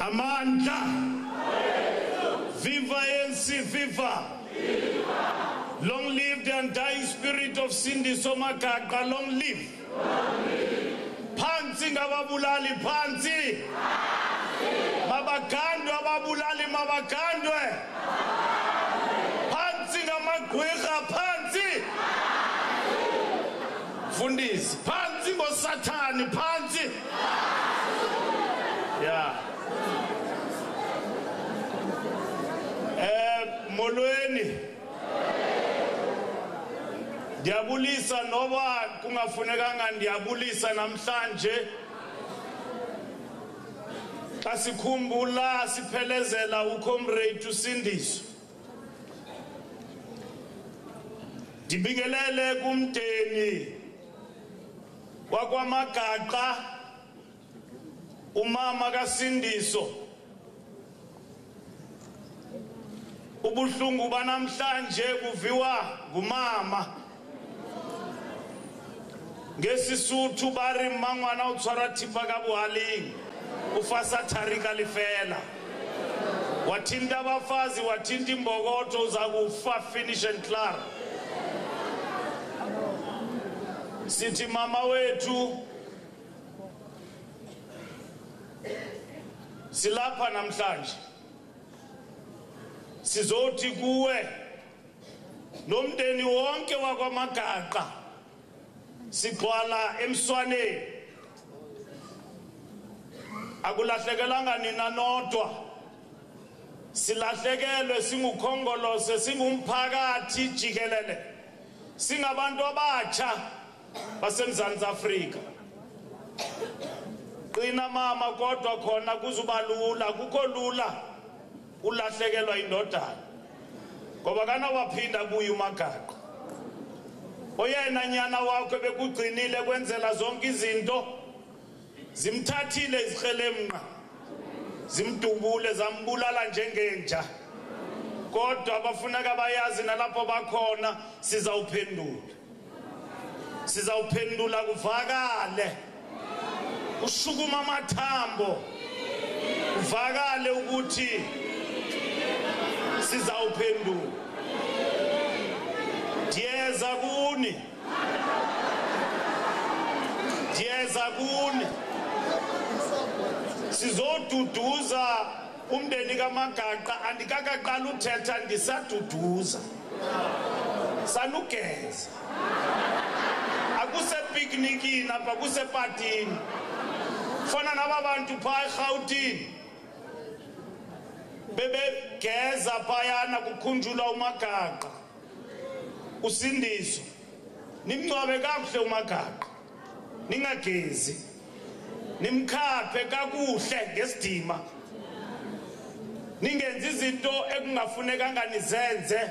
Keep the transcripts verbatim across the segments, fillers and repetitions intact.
Amanda. Viva A N C, viva. Viva. Long live the undying spirit of Sindiso Magaqa. Long live. Panzi ngababulali, panzi. Mabakandwe ababulali, mabakandwe. Panzi ngamagwirha, panzi. Fundis, panzi ngo satani, panzi. Yeah. Eh, molweni. Ndiyabulisa noba kungafunekanga ndiyabulisa namhlanje. Asikhumbula siphelezela uComrade uSindiso. Dibingelele kumdeni wakwaMagaqa. Umama kaSindiso ubuhlungu banamhlanje kuviwa ngumama ngesisuthu bari mangwana utswara thipa ka buhaling ufasa tharika lifela wathinda bafazi wathinda imbokoto uzakufa finish and clear sithi mama wethu silapha namhlanje sizothi kuwe nomndeni wonke wakwaMagaqa sigqwala emswaneni akulahlekelanga nina nodwa silahlekelwe singukhongolose singumphakathi jikelele singabantu abatsha baseMzantsi Afrika. Qina mama kodwa khona kuzubalula kukolula ulahlekelwa indodana ngoba kana waphinda kuye uMagaqa oyena nyana wakho bekugcinile kwenzela zonke izinto zimthathile izikhelemnqa zimdubule zambulala njengenja kodwa abafuneka bayazi nalapho bakhona sizawuphendula sizawuphendula kuvakale ushukuma mathambo uvakale ukuthi sizawuphendula diyeza kuni diyeza kuni sizoduduza umndeni kaMagaqa andikakaqala uthetha ndisaduduza sanugeza akuse picnic napa kuse party fana nababantu pha eGauteng bebe geza phayana kukhunjula uMagaqa uSindiso nimncwabe kahle uMagaqa ningagezi nimkhaphe kakuhle ngesidima ningenzi izinto ekungafunekanga nizenze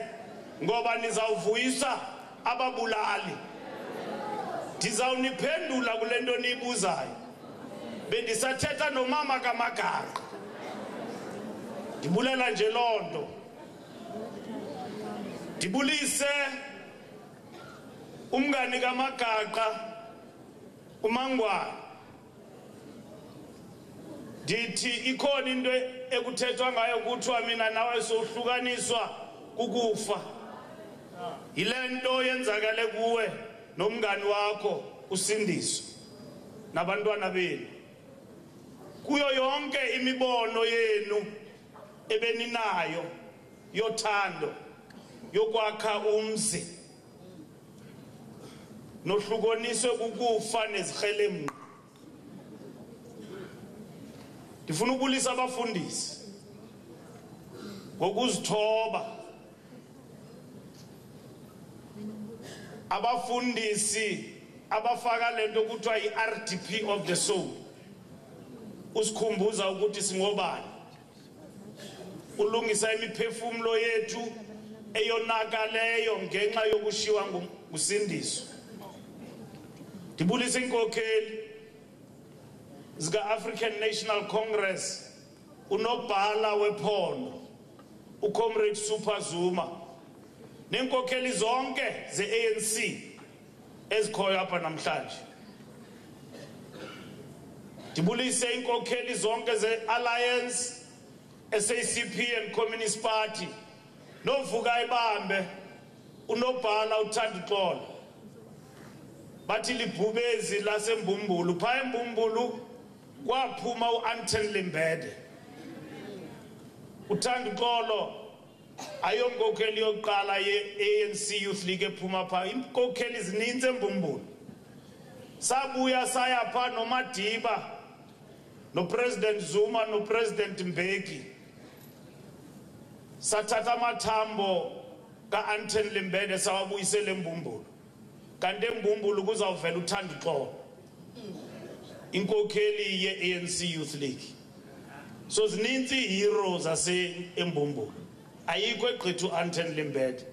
ngoba nizawuvuyisa ababulali ndizawuniphendula kule nto niyibuzayo. Bendisathetha nomama kaMagaqa ndibulela nje lonto ndibulise umngani kaMagaqa uMangwana ndithi ikhona into ekuthethwa ngayo kuthiwa mina nawe sohlukaniswa kukufa yile nto yenzakale kuwe nomngani wakho uSindiso nabantwana benu kuyo yonke imibono yenu ebeninayo yothando yokwakha umzi nohlukoniswe kukufa nezikhelemnqa ndifuna ubulisa abafundisi ngokuzithoba abafundisi abafaka lento kuthiwa i-R D P of the soul usikhumbuza ukuthi singobani ulungisa imiphefumulo yethu eyonakaleyo ngenxa yokushiwa nguSindiso dibulisa inkokheli zika African National Congress unobhala wephondo uComrade Super Zuma nenkokheli zonke ze-A N C ezikhoyo apha namhlanje Ndibulise inkokheli zonke ze Alliance, S A C P and Communist Party. Novuka ibambe, unobhala uthanda uxolo. Bathi libhubezi lasembumbulu, phaya embumbulu kwaphuma uAnton Limbede. Uthanda uxolo ayonkokheli yokuqala ye-A N C Youth League ephuma pha, inkokheli zininzi embumbulu. Sabuya saya pha noMadiba, no President Zuma, no President Mbeki. Satata matambo ka Anton Limbede sawabuyisele embumbulu. Kande embumbulu kuzawuvela uthanda uxolo. Inkokheli ye-A N C Youth League. So zininzi heroes ase embumbulu. Ayikho egqitha uAnton Limbede.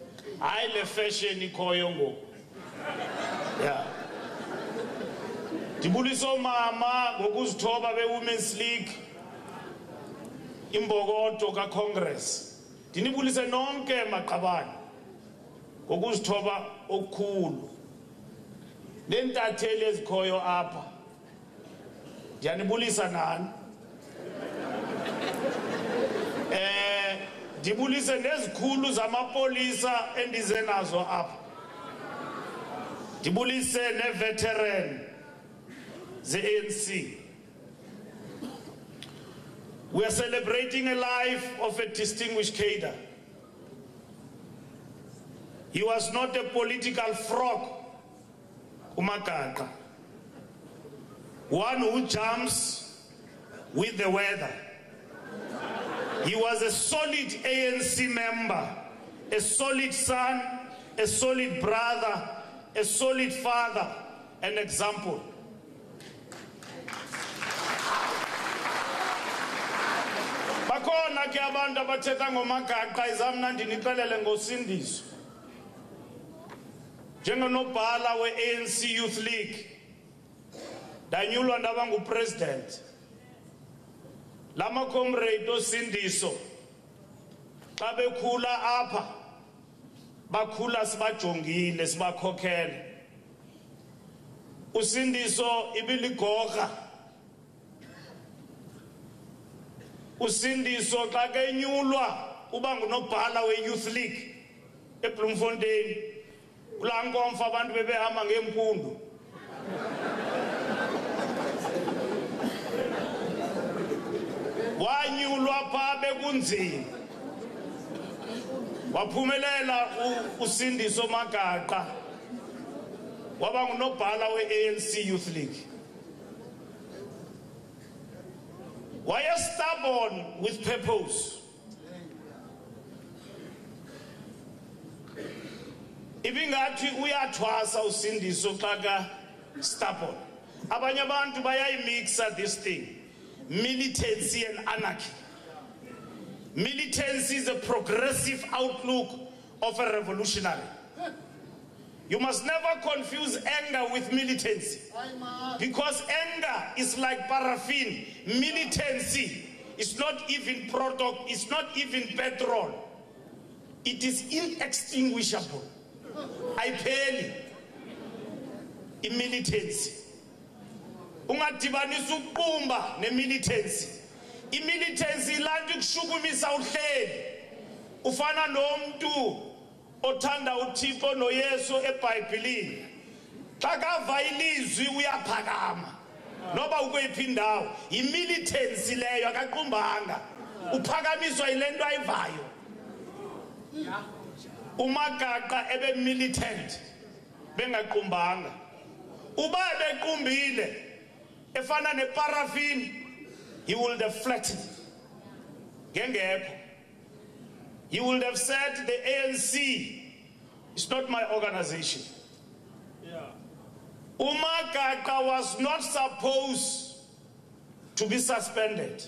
Hayi le fashion ikhoyo ngoku. Yeah. Ndibuliso mama ngokuzithoba be Women's League imbokodo ka Congress. Ndinibulise nonke maqabane ngokuzithoba okukhulu. Nentatheli ezikhoyo apha. Ndiyanibulisa nani. Eh ndibulise nezikhulu zamapolisa endizenazo apha. Ndibulise neveteran the A N C. We are celebrating a life of a distinguished cadre. He was not a political frog, Umagaqa. One who jumps with the weather. He was a solid A N C member, a solid son, a solid brother, a solid father, an example. Bakhona ke abantu abathetha ngoMagaqa izamnandi niqelele ngoSindiso. Njengonobhala we-A N C Youth League. Danyulwa ndaba ngupresident. Lama comrade oSindiso. Xa bekhula apha bakhula sibajongile sibakhokhela. uSindiso ibiligoga. uSindiso xa kenyulwa uba ngunobhala we-Youth League eBloemfontein. Kula nkomfa abantu bebehamba ngempundu. Wanyulwa pha bekunzima. Waphumelela uSindiso Magaqa. Waba ngunobhala we-A N C Youth League. Why are stubborn with purpose? Even that we are twice our Sindiso Magaqa stubborn. Abanye abantu bayayimix this thing. Militancy and anarchy. Militancy is a progressive outlook of a revolutionary. You must never confuse anger with militancy, because anger is like paraffin. Militancy is not even product, it's not even petrol. It is inextinguishable. I pay in militancy. Ungadibanisa uqumba nemilitancy. Imilitancy landi kushukumisa uhleli. Ufana nomuntu othanda uThixo noYesu eBhayibhelini. Xa kava ilizwi uyaphakama. Noba ukwephi indawo, imilitancy leyo akaqumbanga. Uphakamiswa yilento ayivayo. uMagaqa ebe militant bengaqumbanga. Uba bequmbile efana neparaffin, he would have flattened. Ngengekho. He would have said, the A N C is not my organization. Yeah. Magaqa was not supposed to be suspended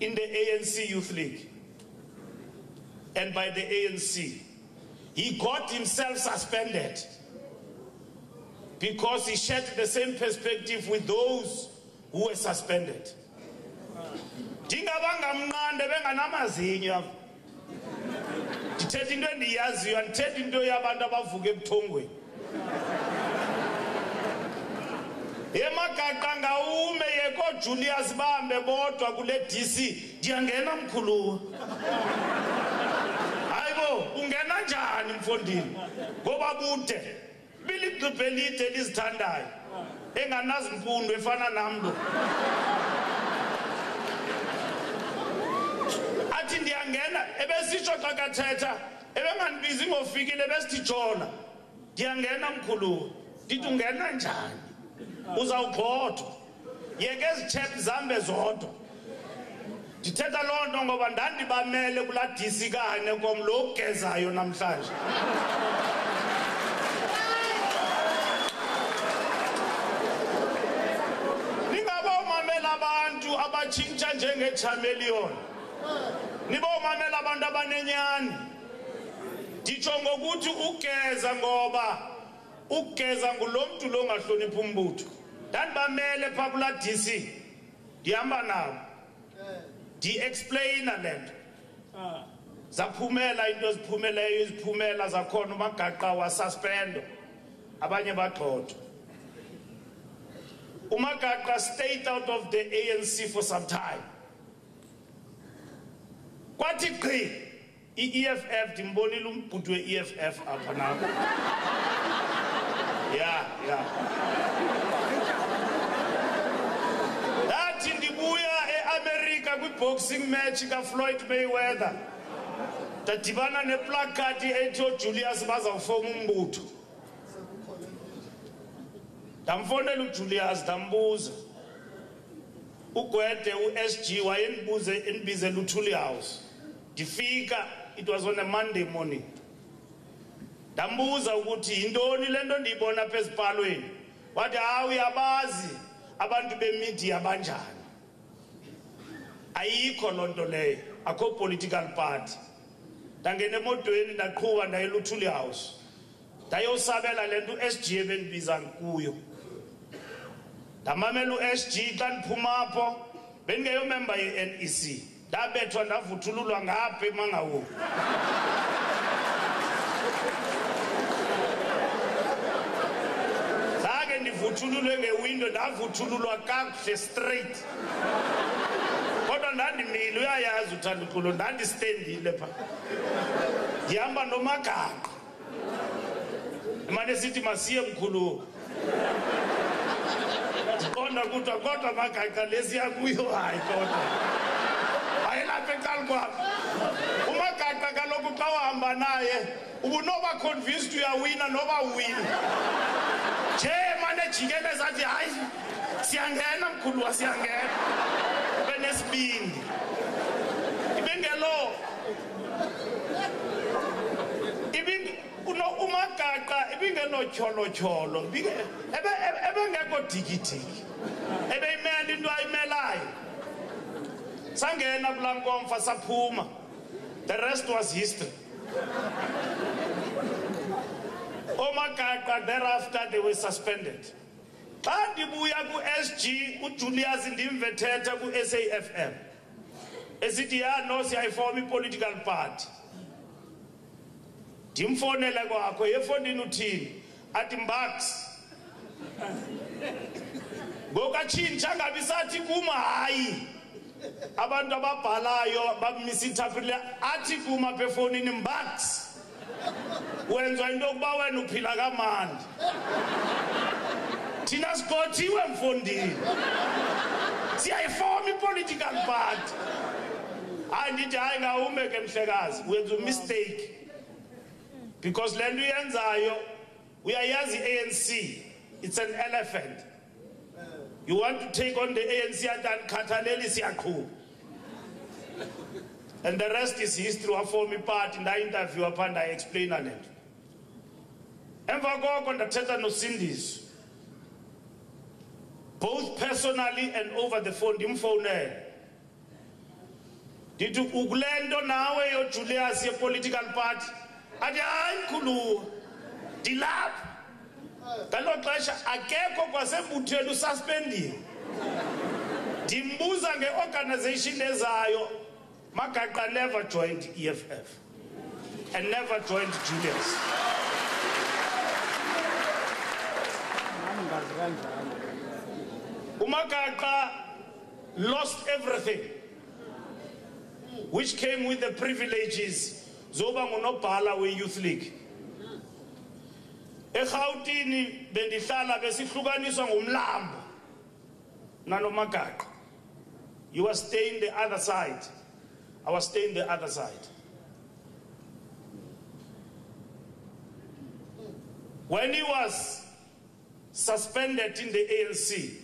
in the A N C Youth League and by the A N C. He got himself suspended because he shared the same perspective with those who were suspended. Ndingabangamnqande benganamazinyo. Ndithetha into endiyaziyo, ndithetha into yabantu abavuka ebuthongweni. Emagaqanga ume yeko Julius bambe bodwa kule D C ndiyangena mkhulu. Hayibo ungena njani mfondini? Ngoba bude biliqhubelithe lizithandayo enganazi impundo efana namlo. Athi ndiyangena ebesitsho xa kathetha ebenganibizi ngofikile besitijona ndiyangena mkhulu. Ndithi ungena njani? Uzawugqothwa yeke ezithep zambe zodwa. Ndithetha loo nto ngoba ndandibamele kula D C kaane komlo ugezayo namhlanje. Ningabomamela abantu abatshintsha njengechameleon. Nibomamela abantu abanenyani. Nditsho ngokuthi ugeza ngoba ukeza ngulomntu lo ngahlonipha umbutho. Ndandibamele pha kula D C. Ndihamba nawo. Di explainer lento. Zaphumela into eziphumelayo iziphumela zakhona uMagaqa wa suspend. Abanye bagxothwa. uMagaqa stayed out of the A N C for some time. Kwathi qhi i-E F F ndimbonile umbutho we-E F F apha nawo. Yeah, yeah. That in the buya e America with boxing match ka Floyd Mayweather. That divana ne placard ejo Julius bazawufonga umbutho. Damfonela uJulius dambuza. Ugwede uSG wayenibuze enibizela uThuli House. Difika, it was on a Monday morning. Dambuza ukuthi indoni lento ndiyibona pheziphalweni wathi hawu yabazi abantu bemedia banjani ayikho lonto leyo akho political party. Ndangena emodweni ndaqhuba ndayela uThuli House ndayosabela lento uSG ebenibiza kuyo. Ndamamela uSG xa ndiphuma apho bengeyomember ye-N E C ndabethwa ndavuthululwa ngapha emangawo. Vuthululwe ngewindow ndavuthululwa kakuhle straight. Kodwa ndandimile uyayazi uthandikulu ndandistandile pha. Ndihamba noMagaqa. Emane sithi masiye mkhulu. Ndiqonda ukuthi kodwa Magaqa lezi yakuyo hayi kodwa. Ayilapha eqali kwapha. uMagaqa kaloku xa uhamba naye ubunoba convinced uyawina noba uwina. Jikele zathi hayi siyangena mkhulu wasiyangena benesibindi ibengelo ibing uno uMagaqa ibingeno tsholo tsholo ibinge ebe ebengekho dikidiki ebeyimela into ayimelayo. Sangena kulankomfa saphuma, the rest was history. uMagaqa thereafter they were suspended. Xa ndibuya ku-S G uJulius ndimvethetha ku-S A F M esithi yano siyayifoma i-political party. Ndimfonele kwakho yefondini uthini athi Mbax. Ngoku atshintsha ngabi sathi kuma hayi abantu ababhalayo bamisithapile athi kuma phefonini Mbax. Wenza into kuba wena uphila kamandi. Thina sikothiwe mfondini. Siyayifoma i-political party. Hayi ndithi hayi ngawume ke mhlekazi wenza umistake. Because le nto uyenzayo uyayazi i-A N C. It's an elephant. You want to take on the A N C and andikhathaleli siyaqhuba. And the rest is history of former part in the interview upon I explain on it. Emva koko ndathetha no Sindiso. Both personally and over the phone ndimfonele. Ndithi ukulento nawe yo Julius ye political party athi hayi mkhulu ndilapha. Ngalo xesha akekho kwasembuthweni ususpendiwe. Ndimbuza ngeorganization ezayo. Magaqa never joined E F F and never joined Julius. Magaqa lost everything, which came with the privileges zoba ngunobhala we Youth League. Egautini bendihlala besihlukaniswa ngomlambo nanoMagaqa. You were staying the other side. I was staying the other side. When he was suspended in the A N C,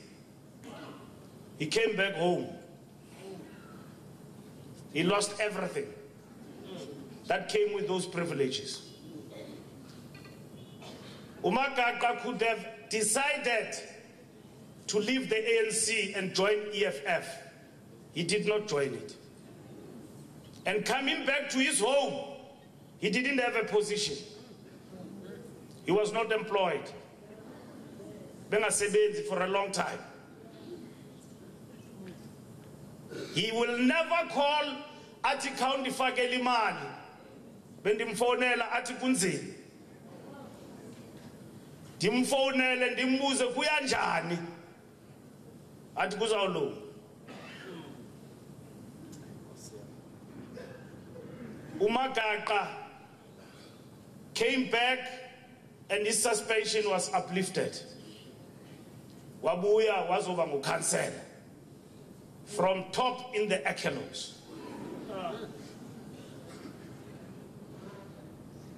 he came back home. He lost everything that came with those privileges. Magaqa could have decided to leave the A N C and join E F F. He did not join it. And coming back to his home, he didn't have a position. He was not employed. Bengasebezi for a long time. He will never call ati county fakelimali. Bendimfonela ati kunzini. Dimfonela ndimbuze kuyanjani. Ati kuzawulu. Magaqa came back and his suspension was uplifted. Wabuya was over Mukansen from top in the echelons.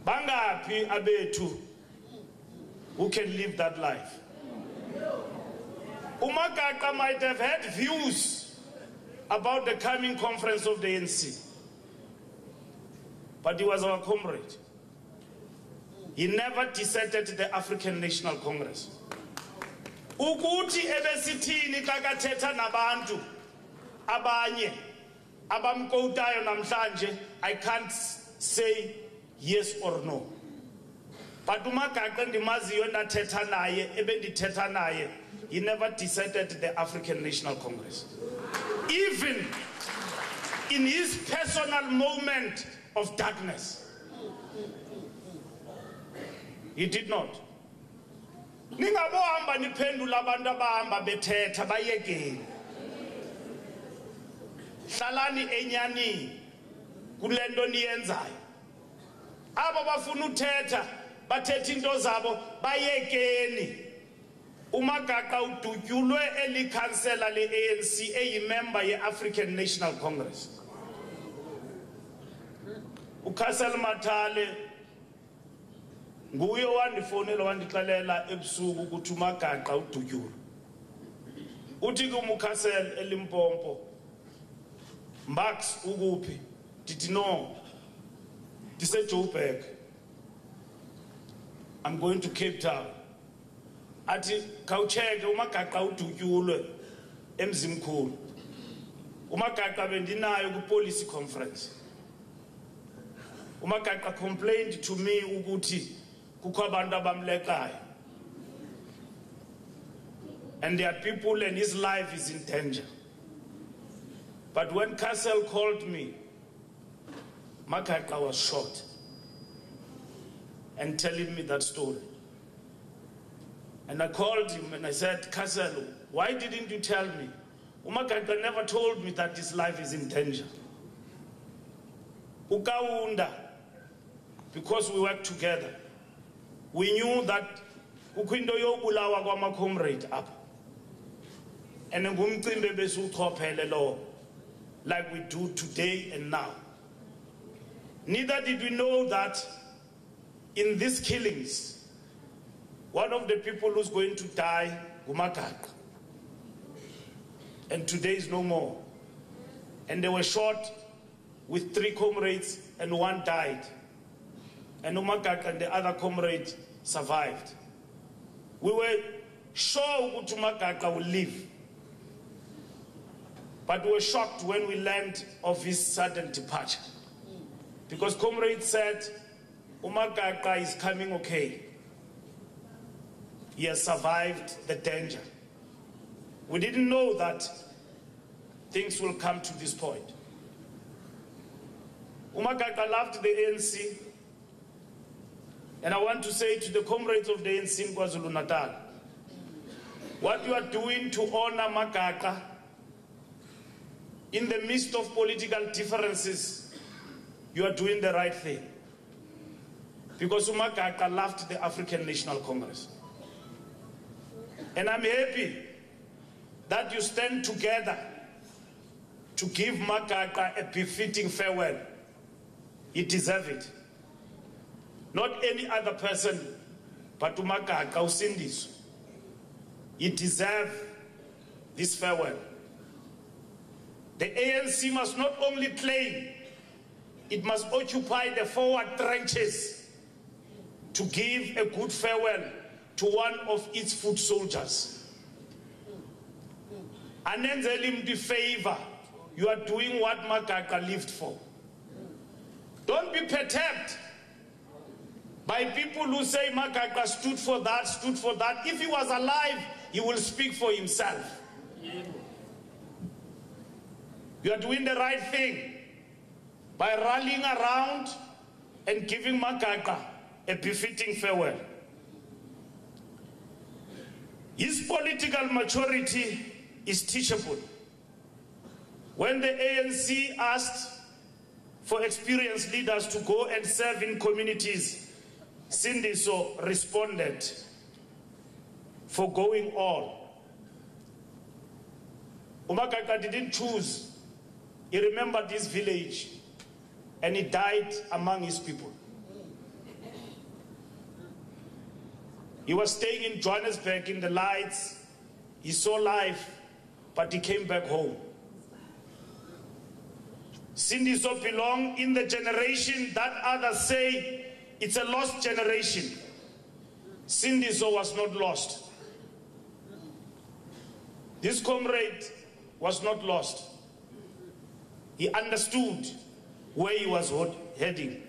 Bangapi Abetu, who can live that life? Magaqa might have had views about the coming conference of the A N C. But he was our comrade. He never deserted the African National Congress. Ukuthi ebesithini kakathetha nabantu abanye abamkotayo namhlanje, I can't say yes or no. But uMagaqa ndimaziyo nathetha naye ebendithetha naye, he never deserted the African National Congress. Even in his personal moment of darkness, he did not. Ningabohamba niphendula abantu abahamba bethetha bayekeni. Hlalani enyani kule nto niyenzayo. Abo bafuna uthetha bathetha into zabo bayekeni. uMagaqa udutyulwe elikhansela le-A N C eyimember ye-African National Congress. Ukhansela Matale nguye owandifonela wandixelela ebusuku ukuthi uMagaqa udutyulwe. Uthi kumukhansela eLimpopo, Max ukuphi? Ndithi no, ndiseJoburg. I'm going to Cape Town. Athi khawucheke uMagaqa udutyulwe eMzimkhulu. uMagaqa bendinayo kupolice conference. Magaqa complained to me ukuthi kukho abantu abamlekayo, and there are people and his life is in danger. But when Castle called me, Magaqa was shot and telling me that story. And I called him and I said, Castle, why didn't you tell me? Magaqa never told me that his life is in danger. Ukaunda, because we worked together, we knew that ukwindo yobulawa kwamacomrade up. And ngumcimbi besuthophele lo, like we do today and now. Neither did we know that in these killings, one of the people who's going to die, Magaqa. And today is no more. And they were shot with three comrades and one died. And Magaqa and the other comrade survived. We were sure Magaqa would live. But we were shocked when we learned of his sudden departure. Because comrade said, Magaqa is coming okay. He has survived the danger. We didn't know that things will come to this point. Magaqa loved the A N C, and I want to say to the comrades of the A N C in KwaZulu-Natal, What you are doing to honor Magaqa in the midst of political differences, you are doing the right thing. Because Magaqa left the African National Congress. And I'm happy that you stand together to give Magaqa a befitting farewell. He deserves it. Not any other person, but Magaqa or Sindiso. He deserves this farewell. The A N C must not only claim, it must occupy the forward trenches to give a good farewell to one of its foot soldiers. Anenzelim the favor, you are doing what Magaqa lived for. Don't be perturbed by people who say Magaqa stood for that, stood for that. If he was alive, he will speak for himself. You are doing the right thing by rallying around and giving Magaqa a befitting farewell. His political maturity is teachable. When the A N C asked for experienced leaders to go and serve in communities, Sindiso responded, forgoing all. Magaqa didn't choose. He remembered this village and he died among his people. He was staying in Johannesburg in the lights. He saw life, but he came back home. Sindiso belonged in the generation that others say it's a lost generation. Sindiso was not lost. This comrade was not lost. He understood where he was heading.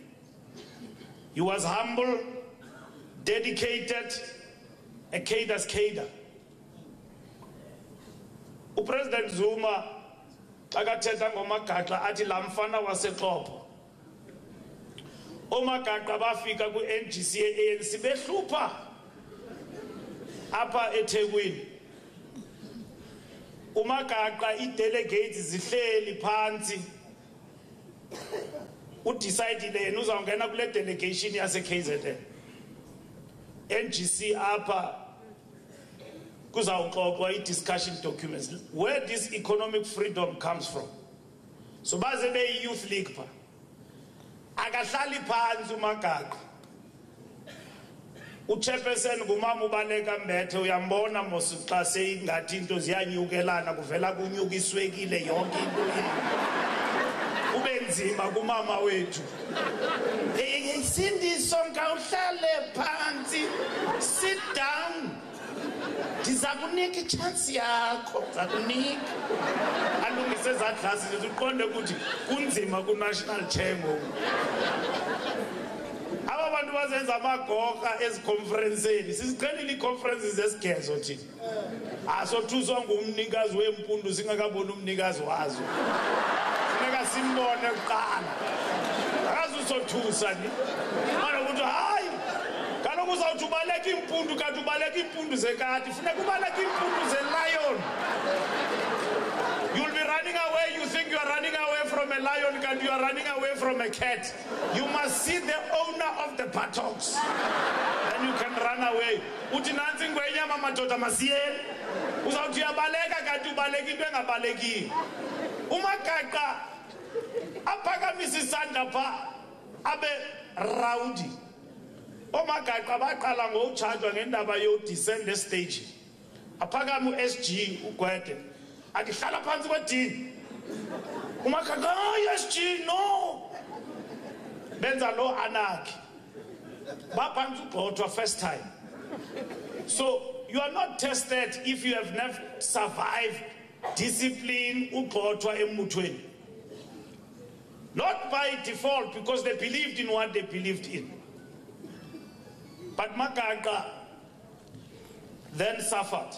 He was humble, dedicated, a cadre's cadre. President Zuma akathetha ngoMagaqa athi lamfana waseXhopo oMagaqa bafika ku-N G C ye-A N C behlupha apha eThekwini. uMagaqa i-delegates zihleli phansi, udecidile yena uzawungena kule delegation yase-K Z N. N G C apha discussion documents, where this economic freedom comes from. So Bazebe Youth League, Agasali Panzu Magaqa, Ucheperson Gumamu Baneka Meto, Yambona Mosuka saying that Tintos Yanugelana, Vela Gunugi Swegi, Leonki, Ubenzi, Magumama Wetu. They sing this song, Kautale Panzi, sit down. Tizakuniki chance yakho zakunika alungise zadlasi nje uqonde ukuthi kunzima ku national chair ngoku aba bantu bazenza amagoga eziconferences siziqhelile iconferences esigezo thina aso thuswa ngumnikazi wempundu singakabona umnikazi wazo singaka simbone uqala akazusothusa ni mara ukuthi hayi uzawuthi ubaleka impundu kanti ubaleka impundu zekati funeka ubaleka impundu ze-lion. You'll be running away, you think you are running away from a lion kanti you are running away from a cat. You must see the owner of the buttocks. Then you can run away. Uthi nansi ngwenyama madoda masiyeni uzawuthi uyabaleka kanti ubaleka into engabalekiyo. uMagaqa aphakamisa isandla pha abe rowdy. uMagaqa baqala ngochatshwa ngendaba yo descend the stage. Aphakama u S G uGwede athi hlala phansi kwedini. uMagaqa S G no. Benza lo anarchy. Baphansi ugqothwa first time. So you are not tested if you have never survived discipline ugqothwa emuthweni. Not by default because they believed in what they believed in. But Magaqa then suffered.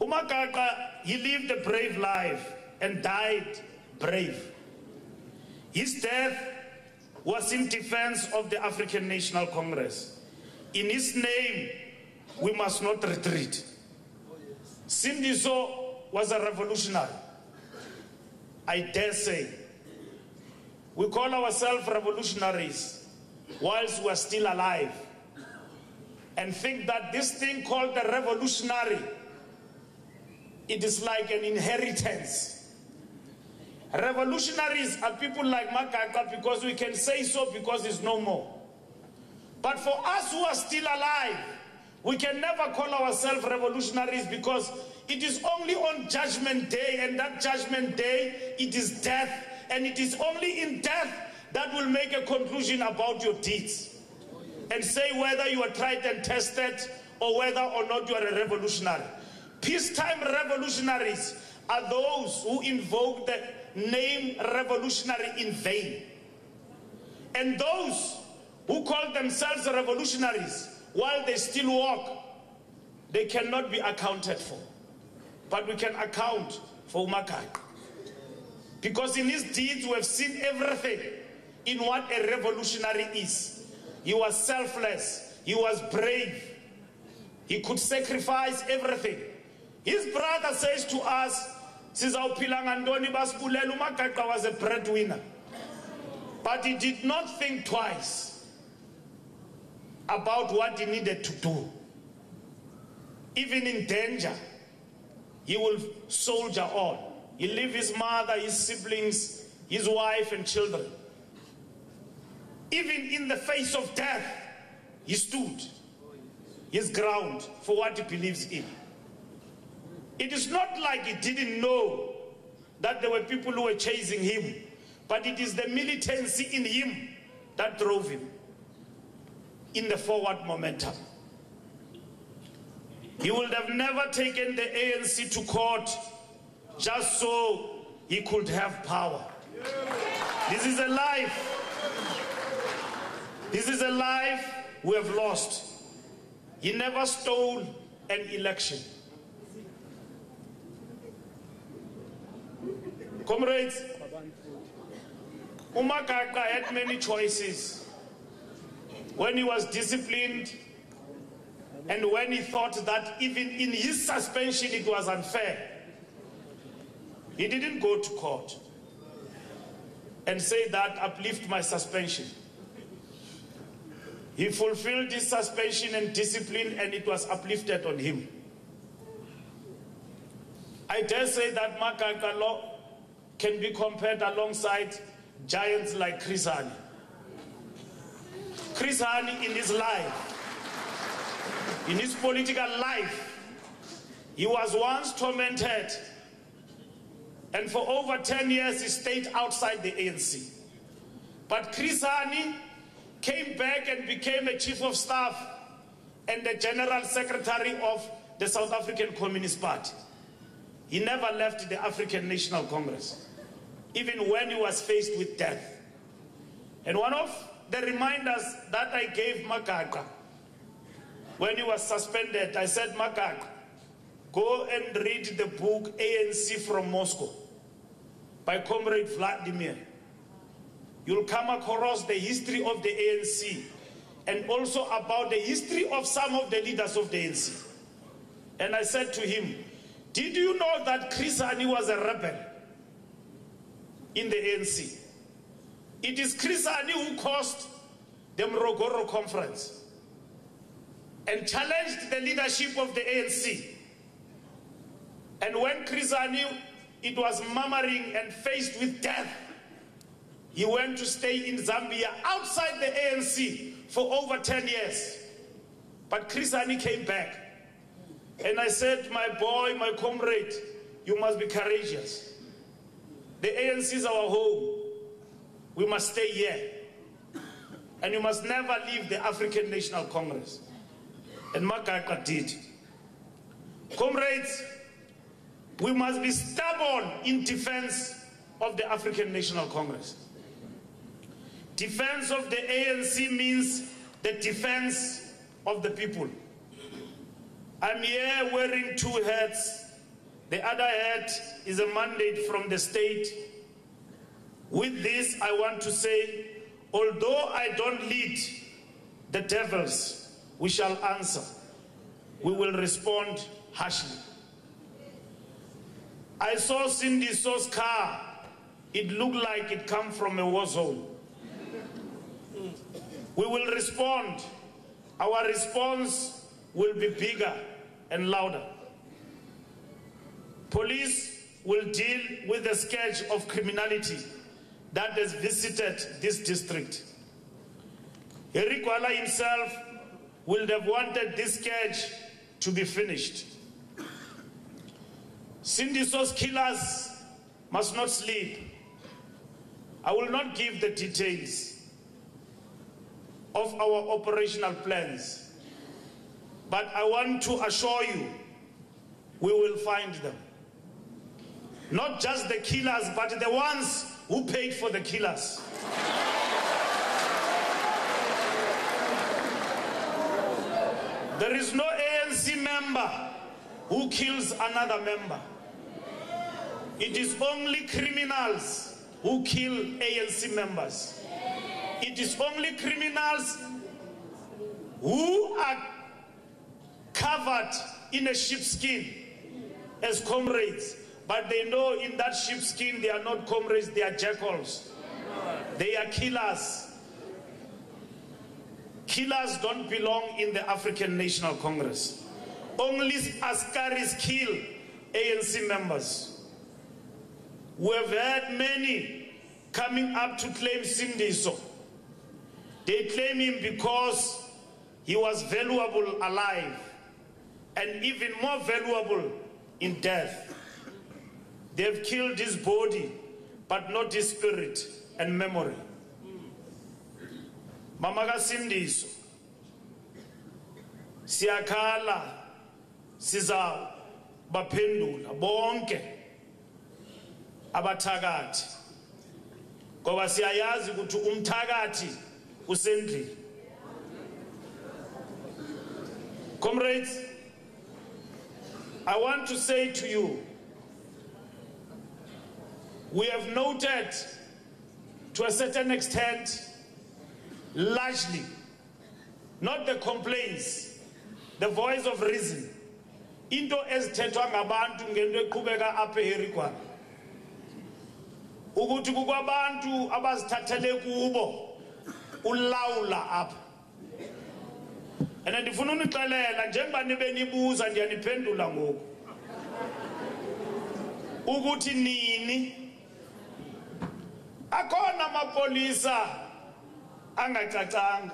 Magaqa, he lived a brave life and died brave. His death was in defense of the African National Congress. In his name, we must not retreat. Sindiso was a revolutionary. I dare say. We call ourselves revolutionaries whilst we are still alive, and think that this thing called the revolutionary, it is like an inheritance. Revolutionaries are people like Magaqa because we can say so because it's no more. But for us who are still alive, we can never call ourselves revolutionaries because it is only on Judgment Day, and that Judgment Day, it is death, and it is only in death that will make a conclusion about your deeds and say whether you are tried and tested or whether or not you are a revolutionary. Peacetime revolutionaries are those who invoke the name revolutionary in vain. And those who call themselves revolutionaries while they still walk, they cannot be accounted for. But we can account for Magaqa. Because in his deeds we have seen everything in what a revolutionary is. He was selfless, he was brave, he could sacrifice everything. His brother says to us, Magaqa was a breadwinner, but he did not think twice about what he needed to do. Even in danger, he will soldier on. He leave his mother, his siblings, his wife and children. Even in the face of death, he stood his ground for what he believes in. It is not like he didn't know that there were people who were chasing him, but it is the militancy in him that drove him in the forward momentum. He would have never taken the A N C to court just so he could have power. This is a life. This is a life we have lost. He never stole an election. Comrades, Magaqa had many choices. When he was disciplined, and when he thought that even in his suspension it was unfair, he didn't go to court and say that uplift my suspension. He fulfilled his suspension and discipline, and it was uplifted on him. I dare say that Magaqa can be compared alongside giants like Chris Hani. Chris Hani in his life, in his political life, he was once tormented, and for over ten years he stayed outside the A N C. But Chris Hani came back and became a chief of staff and the general secretary of the South African Communist Party. He never left the African National Congress, even when he was faced with death. And one of the reminders that I gave Magaqa when he was suspended, I said, Magaqa, go and read the book A N C from Moscow by Comrade Vladimir. You'll come across the history of the A N C and also about the history of some of the leaders of the A N C. And I said to him, did you know that Chris Hani was a rebel in the A N C? It is Chris Hani who caused the Morogoro conference and challenged the leadership of the A N C. And when Chris Hani, it was murmuring and faced with death, he went to stay in Zambia outside the A N C for over ten years. But Chris Hani came back. And I said, my boy, my comrade, you must be courageous. The A N C is our home. We must stay here. And you must never leave the African National Congress. And Magaqa did. Comrades, we must be stubborn in defense of the African National Congress. Defense of the A N C means the defense of the people. I'm here wearing two hats. The other hat is a mandate from the state. With this, I want to say, although I don't lead the devils, we shall answer. we will respond harshly. I saw Sindiso's car. It looked like it came from a war zone. We will respond. Our response will be bigger and louder. Police will deal with the scourge of criminality that has visited this district. Erikwala himself will have wanted this scourge to be finished. Sindiso's killers must not sleep. I will not give the details of our operational plans, but I want to assure you we will find them. Not just the killers, but the ones who paid for the killers. There is no A N C member who kills another member. It is only criminals who kill A N C members. It is only criminals who are covered in a sheepskin as comrades, but they know in that sheepskin they are not comrades, they are jackals. They are killers. Killers don't belong in the African National Congress. Only Askaris kill A N C members. We have had many coming up to claim Sindiso. They claim him because he was valuable alive and even more valuable in death. They've killed his body, but not his spirit and memory. Mamaga Sindiso, siyakhala, siza baphendula bonke abathakathi. Ngoba siyayazi ukuthi umthakathi usendlini. Comrades, I want to say to you, we have noted to a certain extent, largely, not the complaints, the voice of reason. Into ezithethwa ngabantu ngento eqhubeka apha eRikwa. Ukuthi kwabantu abazithathele kubo ulawula apha. Ena ndifuna unixelela njengoba nibe nibuza ndiyaniphendula ngoku. Ukuthi nini? Akhona amapolisa angacacanga.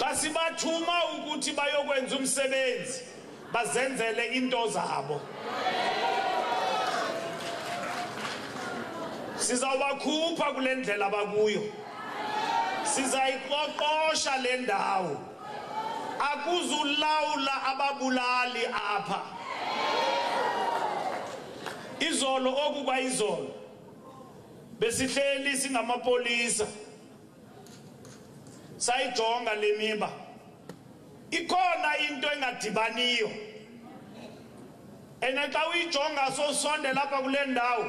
Basibathuma ukuthi bayokwenza umsebenzi bazenzele into zabo. Sizawakhupha kulendlela abakuyo. Sizayiqoqosha le ndawo. Akuzulawula ababulali apha. Izolo okuba izolo besihleli singamapolisa sayijonga lemiba ikhona into engadibaniyo enaxa uyijonga sosonde lapha kule ndawo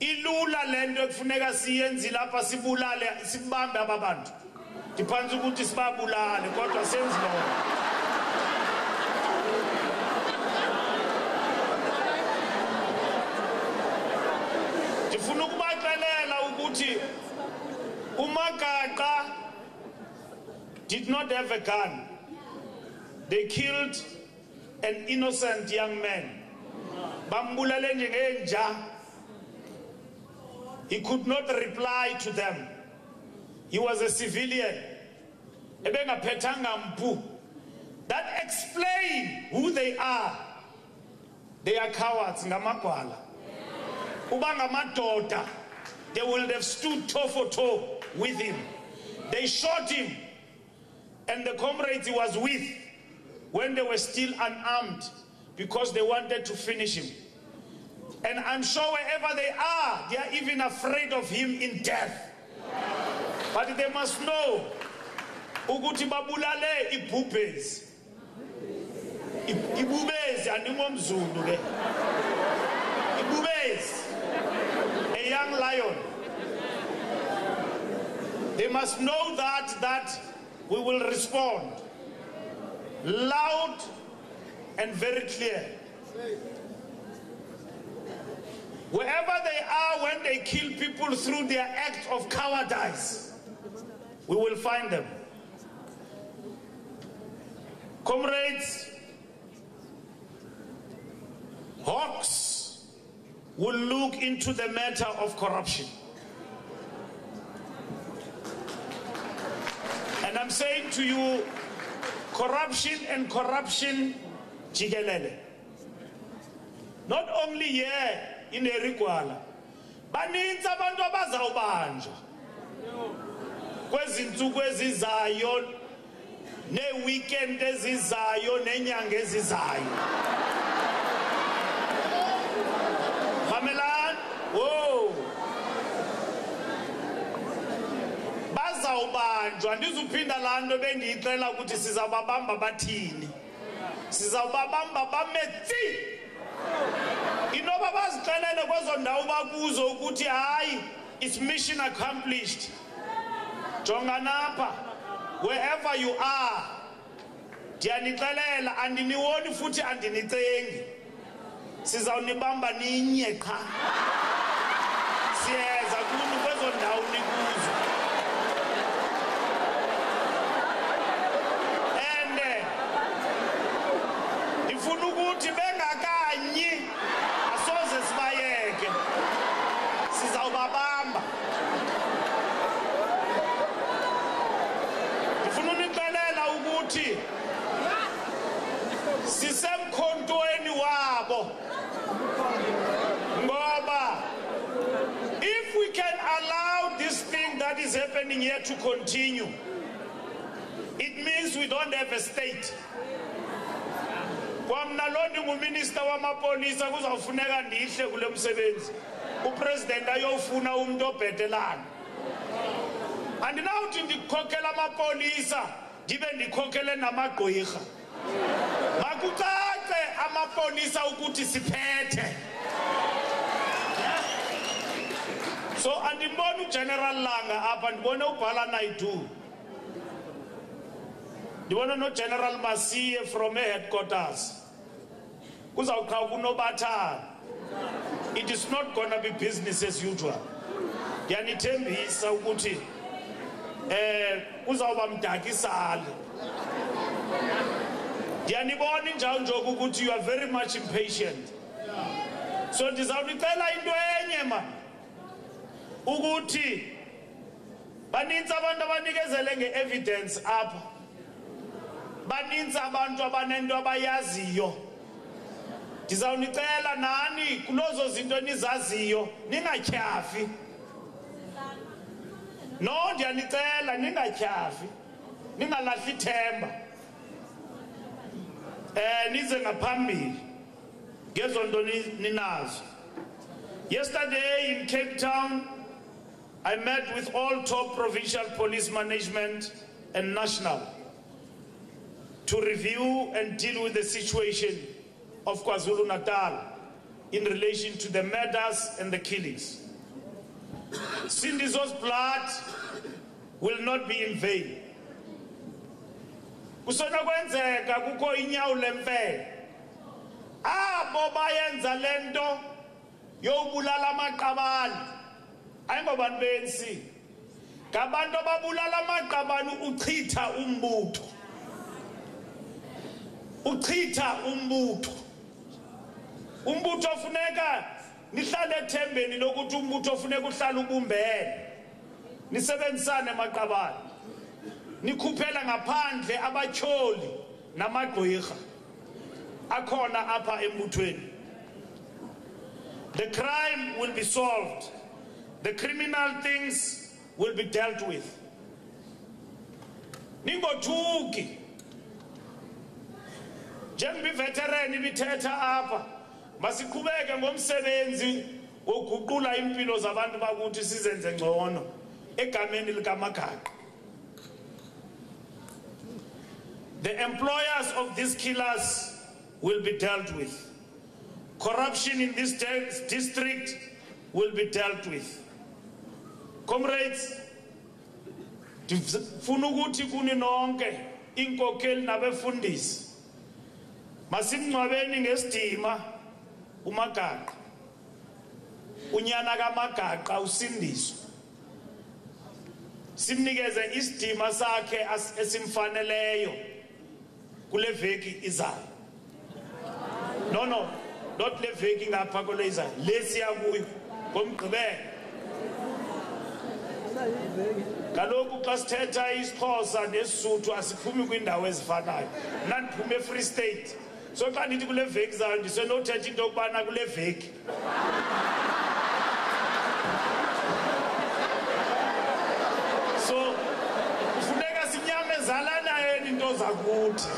ilula lento ekufuneka siyenzi lapha sibulale sibambe ababantu diphansi ukuthi sibabulale kodwa senzi lokho. Umagaqa did not have a gun. They killed an innocent young man. Bambulale njengenja. He could not reply to them. He was a civilian. Ebengaphetanga mpu. That explains who they are. They are cowards. Ngamagwala. Ubangamadoda. They will have stood toe for toe with him. They shot him, and the comrades he was with when they were still unarmed because they wanted to finish him. And I'm sure wherever they are, they are even afraid of him in death. But they must know ukuthi babulale ibhubhezi. Ibhubhezi andingomzulu ke. Ibhubhezi. A young lion. They must know that that we will respond. loud and very clear. Wherever they are, when they kill people through their acts of cowardice, we will find them. Comrades, Hawks will look into the matter of corruption. And I'm saying to you, corruption and corruption jigelele. Not only here in Erikwala, baninzi abantu abazawubanjwa kwezi ntsuku ezizayo, neweekend ezizayo, nenyanga ezizayo. Mamelani, whoa. Bazawubanjwa, ndizuphinda laa nto bendiyixela ukuthi sizawubabamba bathini. Sizawubabamba bametsi. Inoba bazixelele kwezo ndawo bakuzo ukuthi hayi, it's mission accomplished. Jonganapa, wherever you are, ndiyanixelela andiniwoni futhi andinicengi. Sizawunibamba ninye qha. Siyeza kunu kwezo ndawo nikuzo. Ende ifuna ukuthi bengakanye asoze sibayeke. Sizawubabamba. Ifuna unixelela ukuthi sisemkhontweni wabo. Ngoba if we can allow this thing that is happening here to continue, it means we don't have a state. Kwamna londi nguminister wamapolisa kuzawufuneka ndihle kule msebenzi. Upresident ayofuna umuntu obhetelana. Andinawuthi ndikhokhela amapolisa ndibe ndikhokhele namagqirha. Makucace amapolisa ukuthi siphethe. So andibona uGeneral Langa apha, ndibona ubhala nayidu. Ndibona no General Masiye from headquarters. It is not going to be business as usual. Yanithembisa ukuthi eh uzawuba mdakisali. Yanibona injawu nje ukuthi you are very much impatient. So ndizawunicela into enye ma ukuthi baninzi abantu abanikezele ngeevidence apha. Baninzi abantu abanento abayaziyo. Ndizawunicela nani kunozo zinto nizaziyo ningatyhafi. No, ndiyanicela ningatyhafi. Ningalahli ithemba. Eh nize ngaphambili ngezo nto ninazo. Yesterday in Cape Town, I met with all top provincial police management and national to review and deal with the situation of KwaZulu-Natal in relation to the murders and the killings. Sindiso's blood will not be in vain. Kusonokwenzeka kukho inyawo lemfele. Abo bayenza lento yobulala amaqabani. Ayingobantu bensi. Ngabantu babulala amaqabani uchitha umbutho. Uchitha umbutho. Umbutho ufuneka nihlale ethembeni lokuthi umbutho ufuneka uhlale ubumbene. Nisebenzisane amaqabani. Nikhuphela ngaphandle abatyholi namagqirha akhona apha embuthweni. The crime will be solved. The criminal things will be dealt with. Ningothuki. Njengoba veteran ibithetha apha, masiqhubeke ngomsebenzi wokuguqula impilo zabantu bakuthi sizenze ngcono egameni likaMagaqa. The employers of these killers will be dealt with. Corruption in this district will be dealt with. Comrades, ndifuna ukuthi kuni nonke inkokeli nabefundisi masinqabeni ngesidima uMagaqa unyana kaMagaqa uSindiso simnikeze isidima sakhe esimfaneleyo kule veki izayo. No no not le veki ngapha kule izayo lesiya kuyo ngomgqibelo kaloku xa sithetha isiXhosa nesizulu asiphumi kwindawo ezifanayo mina ndiphume eFree State. So xa ndithi kule veki zayo ndisenothetha into yokubana kule veki so kufuneka sinyamezalana yena into zakuthi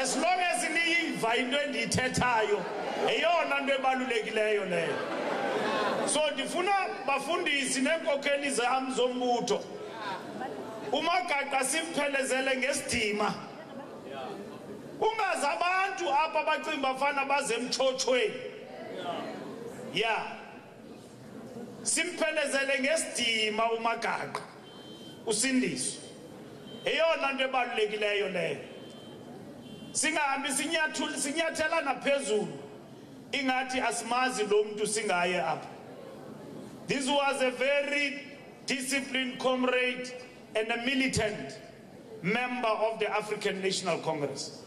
as long as niyiva into endiyithethayo eyona nto ebalulekileyo leyo. So ndifuna bafundisi neenkokheli zam zombutho uMagaqa simphelezele ngesidima ungaze abantu apha bacimba bafana baze emthotshweni ya simphelezele ngesidima uMagaqa uSindiso eyona nto ebalulekileyo leyo. Singahambi sinyathula sinyathela naphezulu ingathi asimazi lo mntu singaye apha. This was a very disciplined comrade and a militant member of the African National Congress.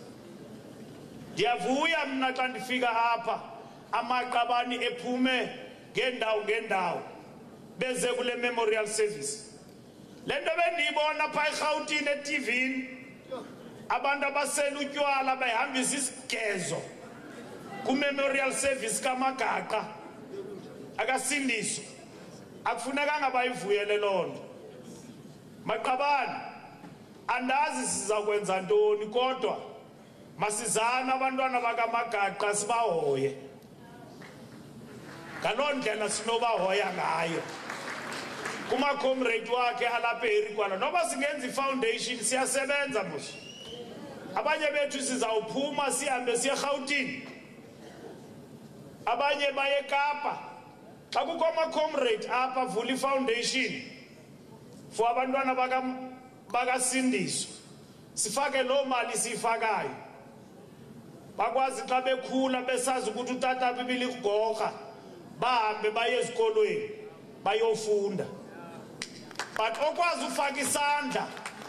Ndiyavuya mna xa ndifika apha amaqabani ephume ngendawo ngendawo beze kule memorial service. Le nto bendiyibona pha eGauteng eTVini abantu abasela utywala behambisa isigezo ku memorial service kaMagaqa akaSindiso akufuneka ngabayivuyele lonto. Maqabani andazi sizakwenza ntoni kodwa masizana abantwana bakaMagaqa sibahoye ngalondlela sinobahoya ngayo kuma comrade wakhe alapheri kwana noba singenza ifoundation siyasebenza mos abanye bethu sizawuphuma sihambe siye eGauteng abanye baye Kapa xa kukho ama-comrade apha vula ifoundation for abantwana bakaSindiso sifake loo mali siyifakayo bakwazi xa bekhula besazi ukuthi utatabi biligorha bahambe baye ezikolweni bayofunda but okwazi ufaka isandla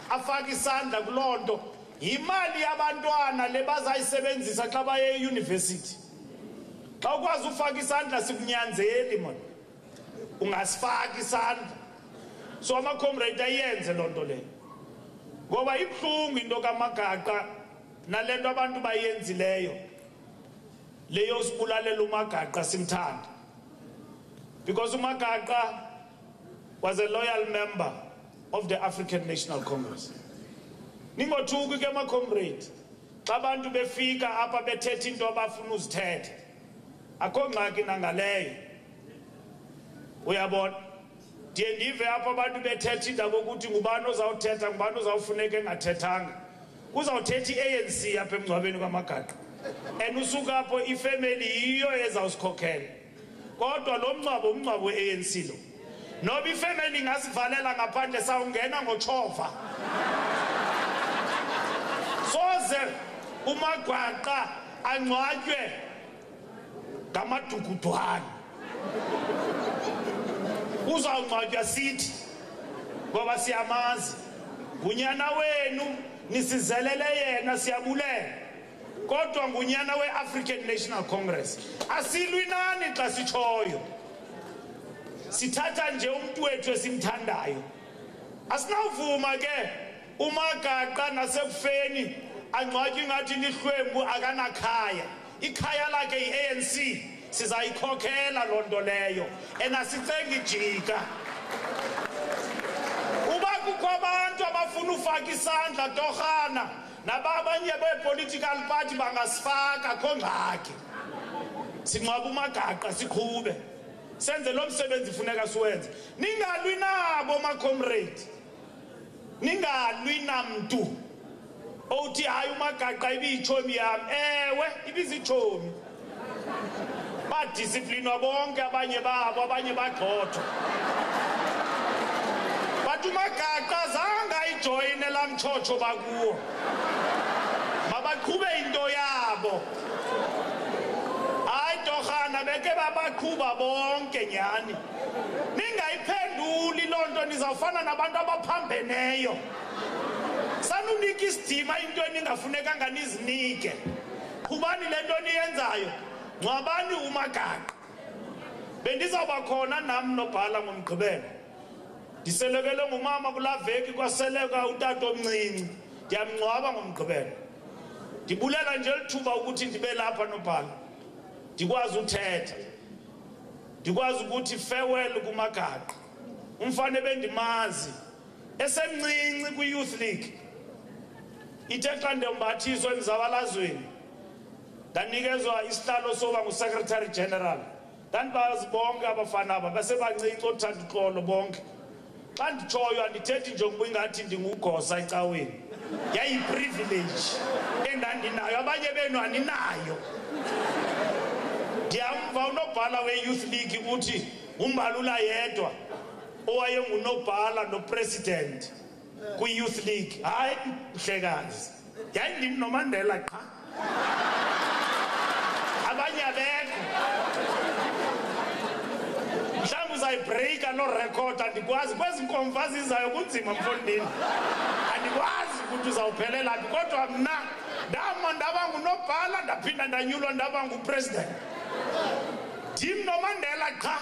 afaka isandla kuloo nto yimali yabantwana le bazayisebenzisa xa baye eyunivesithi. Xa ukwazi ufaka isandla sikunyanzeli mona ungasifaki isandla so ama-comrade ayenze loo nto leyo ngoba ibuhlungu into kaMagaqa nale nto abantu bayenzileyo leyo sibulalela uMagaqa simthanda because uMagaqa was a loyal member of the African National Congress. Ningothuki ke ama-comrade xa abantu befika apha bethetha into abafuna uzithetha akho ngxaki nangaleyo uyabona ndiye ndive apha abantu bethetha indaba yokuthi ngubani ozawuthetha ngubani ozawufuneka engathethanga kuzawuthetha i-A N C apha emngcwabeni kaMagaqa and usuka apho ifemeli yiyo ezawusikhokhela kodwa lo mngcwabo umngcwabo we-A N C lo noba ifemeli ingasivalela ngaphandle sawungena ngotshova soze uMagaqa angcwatywe ngamadukudwane uzawungcwatywa sithi ngoba siyamazi ngunyana wenu nisizelele yena siyabulela kodwa ngunyana we-African National Congress asilwi nani xa sitshoyo sithatha nje umntu wethu esimthandayo asinawuvuma ke uMagaqa nasekufeni angcwatywe ngathi lihlwembu akanakhaya ikhaya lakhe yi-A N C sizayikhokhela loo nto leyo enasicengi jika uba kukho abantu abafuna ufaka isandla torhana nababanye bepolitical party bangasifaka kho ngxaki singcwaba uMagaqa siqhube senze lo msebenzi funeka siwenze ningalwi nabo ma-comrade ningalwi namntu othi hayi uMagaqa ibiyitshomi yami ewe ibizitshomi badisiplinwa bonke abanye babo abanye bagxothwa but uMagaqa zange join elam chocho baguo. Baba Kuba indoyabo. I tohana beke baba Kuba bonke nyani. Ninga ipenduli London izafana na bantu abaphambeneyo. Sanunika isidima into eningafunekanga nizinike. Kubani lento niyenzayo. Ngwabani uMagaqa. Bendizoba khona nami nobhala ngomgqibelo. Diselekele ngumama kula veki kwaseleka utata omncinci. Ndiyamngcwaba ngomgqibelo. Ndibulela nje lithuba ukuthi ndibe lapha nobhala. Ndikwazi uthetha. Ndikwazi ukuthi farewell kuMagaqa. Umfana bendimazi esemncinci ku Youth League. Ithetha ndembathiswe emzabalazweni. Danikezwa isihlalo soba nguSecretary General. Dan bazibonke abafana aba basebancinci othanda uqolo bonke. Xa ndichoyo andithethi nje ngoba ingathi ndingugosa icaweni. Yayi privilege endandinayo abanye benu aninayo. Ndiyamva unobhala we-Youth League uthi umbalula yedwa owayengunobhala nopresident kwi-Youth League. Hayi mhlekazi. Yayi ndim noMandela qha. Abanye abekho. I break and not record and it was when converses I would see my phone in and it was good to Zaupele like what I'm not that man davangu no pala da pin and you and davangu president Jim no Mandela ka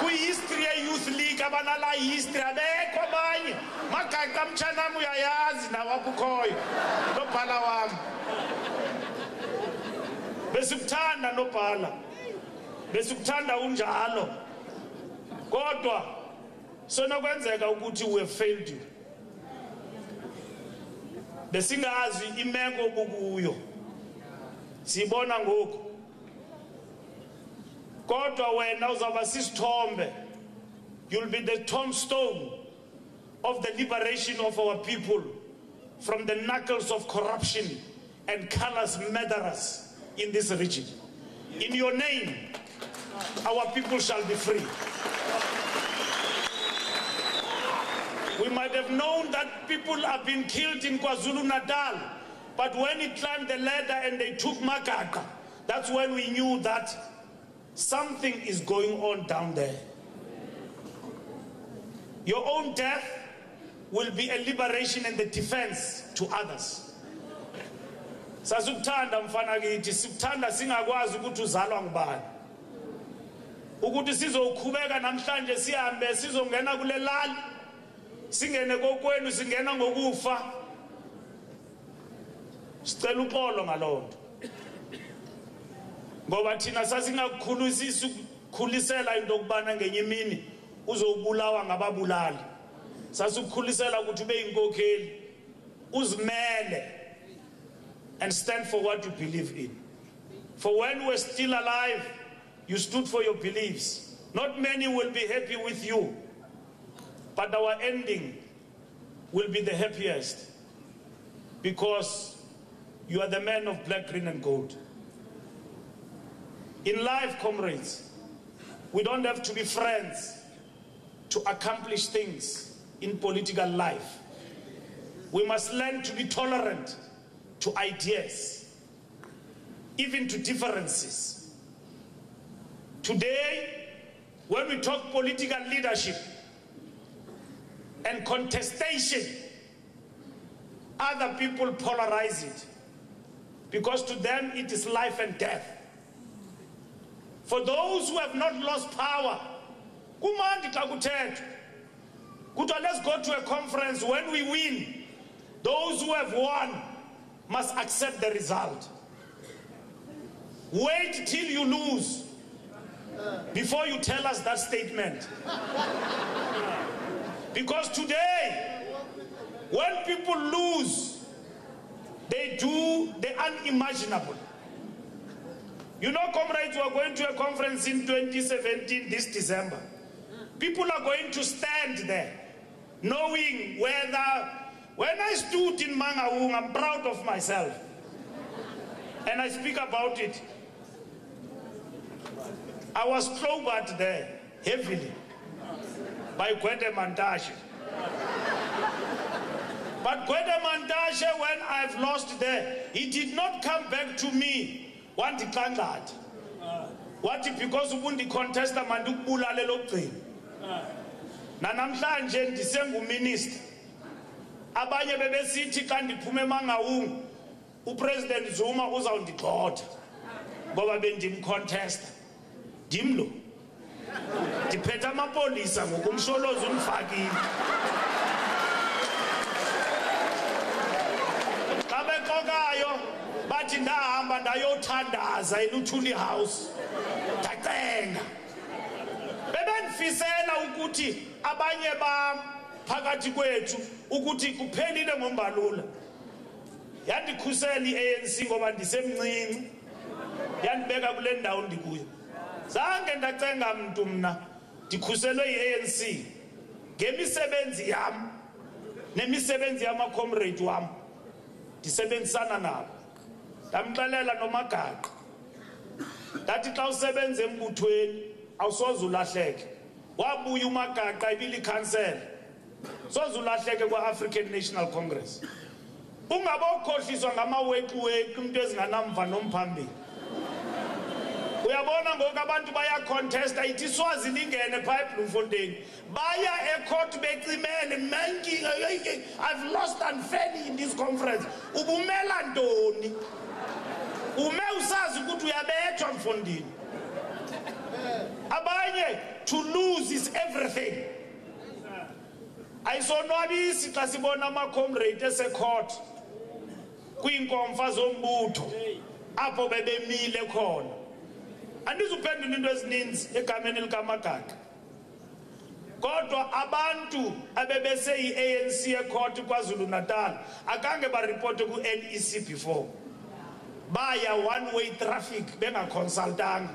ku history Youth League abanala history abekho abanye Magaqa mtshana uyayazi nawabukhoyo no pala wami besikuthanda no pala besikuthanda unjalo. Kodwa sonokwenzeka ukuthi we failed you. Besingazi imeko kuyo. Sibona ngoku. Kodwa wena uzaba sisithombe. You'll be the tombstone of the liberation of our people from the knuckles of corruption and callous murderers in this region. In your name, our people shall be free. We might have known that people have been killed in KwaZulu-Natal, but when he climbed the ladder and they took Magaqa, that's when we knew that something is going on down there. Your own death will be a liberation and the defense to others. Sasukuthanda mfana kithi sikuthanda singakwazi ukuthi uzalwa ngubani. Ukuthi sizokhubeka namhlanje sihambe sizongena kule lali singene kokwenu singena ngokufa sicela uqolo ngalonto ngoba thina sasingakukhuluzisa ukukhulisela into kubana ngenyimini uzobulawa ngababulali sasikukhulisela ukuthi ube inkokheli uzimele and stand for what you believe in. For when we were still alive you stood for your beliefs. Not many will be happy with you, but our ending will be the happiest because you are the man of black, green, and gold. In life, comrades, we don't have to be friends to accomplish things in political life. We must learn to be tolerant to ideas, even to differences. Today, when we talk political leadership and contestation, other people polarize it because to them it is life and death. For those who have not lost power, let's go to a conference. When we win, those who have won must accept the result. Wait till you lose before you tell us that statement. Because today, when people lose, they do the unimaginable. You know, comrades, we are going to a conference in twenty seventeen this December. People are going to stand there, knowing whether... When I stood in Mangaung, I'm proud of myself. And I speak about it. I was clobbered there, heavily, by Gwede Mantashe. But Gwede Mantashe, when I've lost there, he did not come back to me. What did that? What if because ubundi contest mandukula lelokthi? Na namhlanje ndisengu minister. Abanye bebesithi kandiphume mangawu. Upresident Zuma uzawundiqotha. Ngoba bendim contest. Dimlo. Diphetha amapolisa ngokumsholoza umfakile. Bathi ndahamba ndayothandaza eluthuli house dacenga bebendifisela ukuthi abanye bam phakathi kwethu ukuthi kuphelile ngombalula yandikhusela i-A N C ngoba ndisemncinci yandibeka kule ndawo ndikuyo zange ndacenga mntu mna ndikhuselwe yi-A N C ngemisebenzi yam nemisebenzi yamacomrade wam ndisebenzisana nabo. Damxelela nomagaqa dathi xa usebenza embuthweni awusoze ulahleke wabuya umagaqa ibili council soze ulahleke kwa African National Congress ungabokhohliswa ngamawequ wequ into ezinganamva nomphambili uyabona ngoku abantu baya contest ayithi swazi lingene pipeline fountain baya ecourt becimene manking I've lost unfairly in this conference ubumela ntoni. Ume usazi ukuthi uyabethwa mfondini. Abanye to lose is everything. Ayisonwabisi xa sibona ama comrades esecourt kwinkomfa zombutho apho bebemile khona. Andizuphendula into ezininzi egameni likaMagaqa. Kodwa abantu abebese i-A N C ecourt KwaZulu-Natal akange ba report ku N E C before. Baya one-way traffic benga consultanga.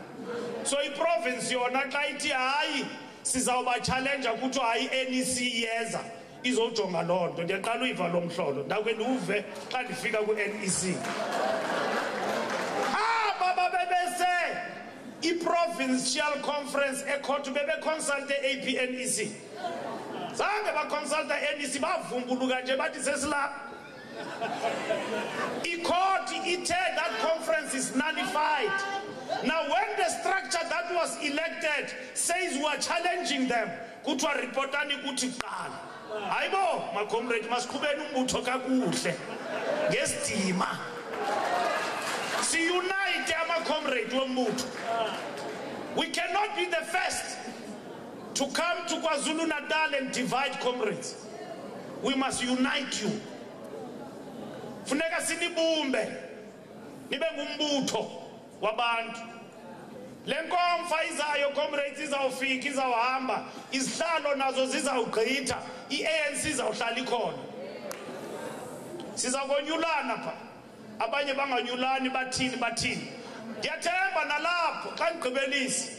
So i province yona xa ithi hayi sizawuba challenge ukuthi hayi N E C iyeza izojonga lonto ndiyaqala uyiva lomhlolo ndakwe ndiuve xa ndifika ku N E C. Ah baba bebese i provincial conference ekhothu bebe consult A P N E C. Zange ba consult N E C bavumbuluka nje bathi sesilapha. The court it said that conference is nullified. Now when the structure that was elected says we are challenging them, kutwa reportani kuti qala. Hayibo, my comrade masikubeni umbutho kakuhle. Ngesidima. Si unite ama comrade wombutho. We cannot be the first to come to KwaZulu-Natal and divide comrades. We must unite you. Funeka sinibumbe nibe ngumbutho wabantu lenkomfa izayo comrades izawufika izawahamba isihlalo nazo zizawugqitha i-A N C izawuhlala ikhona sizakonyulana pha abanye banganyulani bathini bathini ndiyathemba nalapho xa ngigqibelisi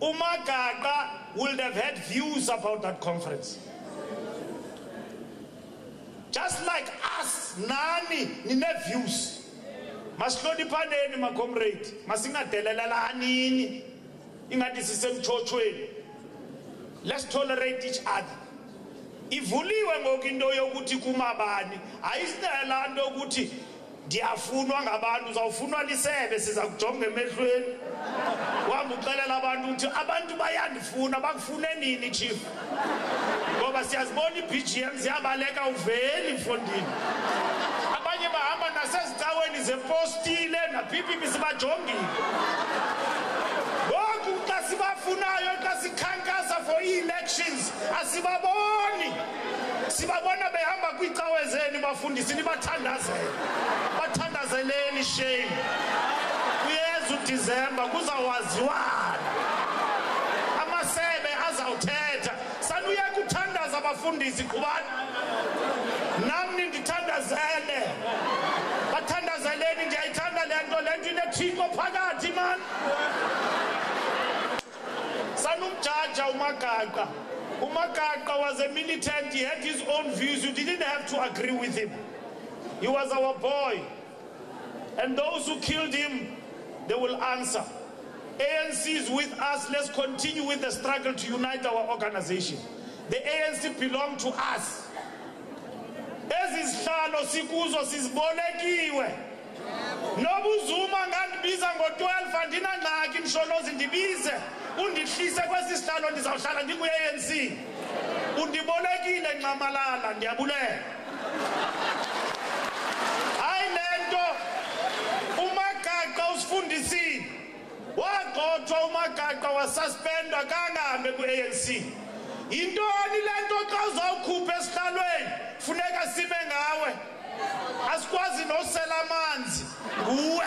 uMagaqa would have had views about that conference. Just like us, nani, nine views. Maslodi paneni, my comrade. Masinga telelala anini. Inga disisem chochweni. Let's tolerate each other. Ivuliwe ngokindo yokuthi kumabani. Ayisitela nto yokuthi ndiyafunwa ngabantu uzawufunwa lisebe siza kujonga emehlweni. Wanguxelela abantu uthi abantu bayandifuna bakufune nini chief. Ngoba siyazibona i-B G M ziyabaleka uveli mfondini. Abanye bahamba nasezicaweni zepostile naphiphi sibajongile. Ngoku xa sibafunayo xa sikhankasa for elections asibaboni. Sibabona behamba kwicawe zenu bafundisini bathandazele. Bathandazeleni shame. Kuyeza uDisemba kuzawaziwana. Amasebe azawuthetha. Sanuya kuthandaza abafundisi kubani. Nami ndithandazele. Bathandazeleni ndiyayithanda le nto le nto inethiko phakathi man. Sanumjaja uMagaqa. Umagaqa was a militant, he had his own views, you didn't have to agree with him. He was our boy. And those who killed him, they will answer. A N C is with us, let's continue with the struggle to unite our organization. The A N C belong to us. ezihlalo sikuzo sizibolekiwe. Nobuzuma ngandibiza ngo twelve andina ngxaki msholozi ndibize undihlise kwesi sihlalo ndizawuhlala ndikuye A N C. Undibolekile nqamalala ndiyabulela. Ayilento uMagaqa usifundisile. Waqothwa uMagaqa wasuspendwa kangahambe ku A N C. Indoni lento xa uzawukhupha esihlalweni funeka sibe ngawe. Asikwazi nosela amanzi nguwe.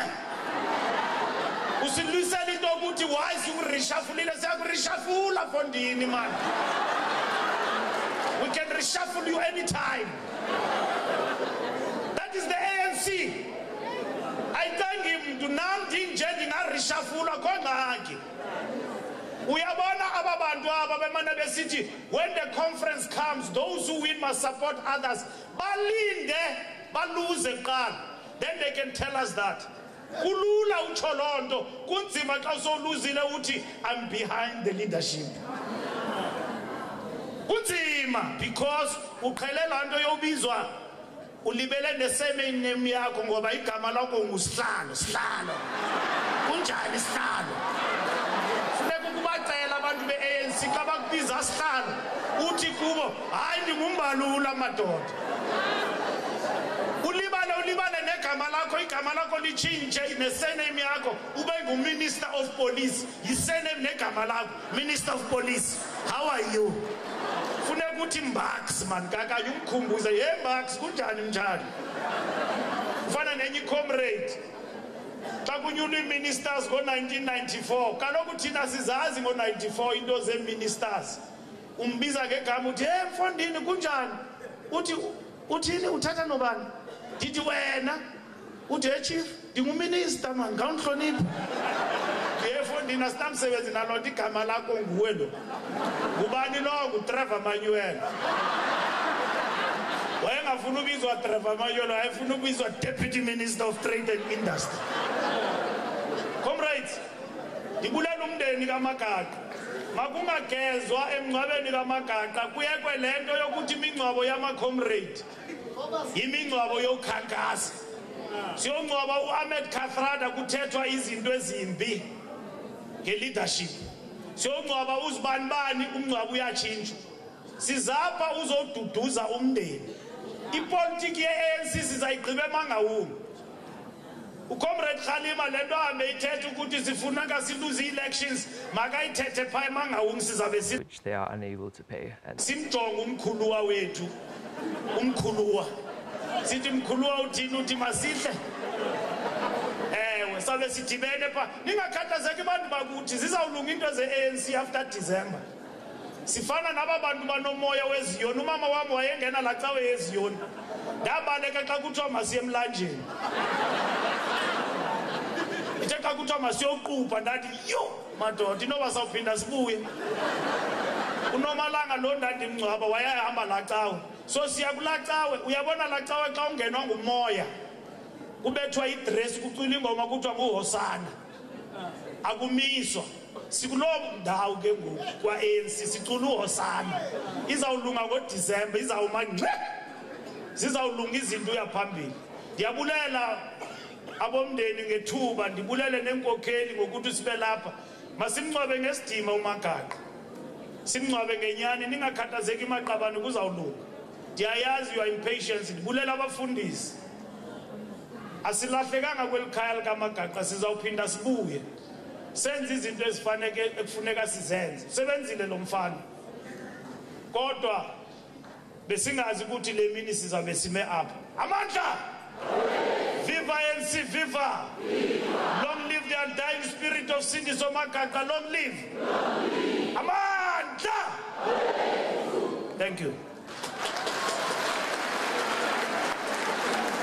Usilwisela into ukuthi why sikurishafulile siyakurishafula fondini man. We can reshuffle you anytime. That is the A N C. I thank him to namdi nje ndingarishafula kongaki. Uyabona aba bantu aba bemana besithi when the conference comes those who win must support others. Balinde baluze qala. Then they can tell us that. Kulula utsho lonto kunzima xa usoluzile uthi I'm behind the leadership. Kunzima because uqhelela into yobizwa ulibele neseme name yakho ngoba igama lakho ngusihlalo sihlalo. Kunjani sihlalo? A N C kabakubiza sihlalo uthi kubo hayi ndingumbalula madoda ulibale ulibale negama lakho igama lakho lichinje nesename yakho ube nguminister of police yisename negama lakho minister of police how are you funeka uthi Mbax man kaka yumkhumbuze hey Mbax kunjani njani ufana nenye comrade Takunyuni ministers go nineteen ninety-four. Kaloku thina sizazi ngo ninety-four into ze ministers. Umbiza ngegama uthi hey mfondini kunjani? Uthi uthini uthatha nobani? Ndithi wena. Uthi hey chief, ndinguminister man, ngawuhlonipha. Hey mfondini asinamsebenzi nalo igama lakho nguwe lo. Ngubani lo nguTrevor Manuel? Wayengafuna ubizwa Trevor Manuel, ayefuna ubizwa Deputy Minister of Trade and Industry. Comrades, ndibulela umndeni kaMagaqa. Makungagezwa emngcwabeni kaMagaqa kuyekwe lento yokuthi imingcwabo yama comrade. Imingcwabo yokhankasa. Siyongcwaba uAhmed Kathrada kuthethwa izinto ezimbi ngeleadership. Siyongcwaba uzibani bani umngcwabo uyatshintsha. Sizapha uzoduduza umndeni. Ipolitiki ye A N C sizayigqiba mangawumi. Ukomrade Khalima lento ameyithethe ukuthi sifuna ngasiluze elections makayithethe pha mangawumi sizabe si which they are unable to pay. Simjonga umkhuluwa wethu. Umkhuluwa. Sithi umkhuluwa uthini uthi masihle. Ewe sabe sidibene pha ningakhathazeki abantu bakuthi sizawulunga into ze A N C after December. Sifana naba bantu banomoya weziyona umama wami wayengena la cawe yeziyona ndabaleka xa kuthiwa masiye emlanjeni ithe xa kuthiwa masiyoqupha ndathi yo madoda inoba sawuphinda sibuye unomalanga lo ndandimngcwaba wayahamba la cawe so siya kula cawe uyabona la cawe xa ungenwa ngumoya kubethwa idress kucula ingoma kuthiwa nguHosana akumiswa sikulobu ndawo ke ngoku kwa A N C sicula uHosana izawulunga ngoDisemba izawuma ngxe sizawulunga izinto yaphambili ndiyabulela abomndeni ngethuba ndibulele nenkokheli ngokuthi sibe lapha masimncwabe ngesidima uMagaqa simncwabe ngenyani ningakhathazeki maqabani kuzawulunga ndiyayazi you are impatient ndibulela abafundisi asilahlekanga kwelikhaya likaMagaqa sizawuphinda sibuye senze izinto ezifaneke ekufuneka sizenze usebenzile lo mfana kodwa besingazi ukuthi le mini sizabe sime apha amandla viva A N C viva long live the undying spirit of Sindiso Magaqa long live amandla thank you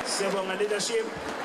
siyabonga leadership